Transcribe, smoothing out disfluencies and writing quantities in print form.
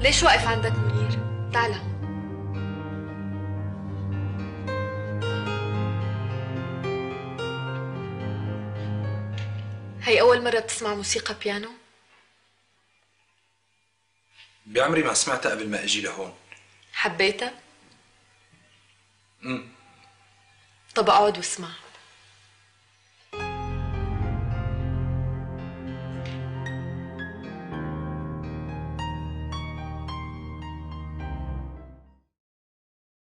ليش واقف عندك منير؟ تعال هون. هي أول مرة بتسمع موسيقى بيانو؟ بعمري ما سمعتها قبل ما أجي لهون. حبيتها؟ طب أقعد واسمع.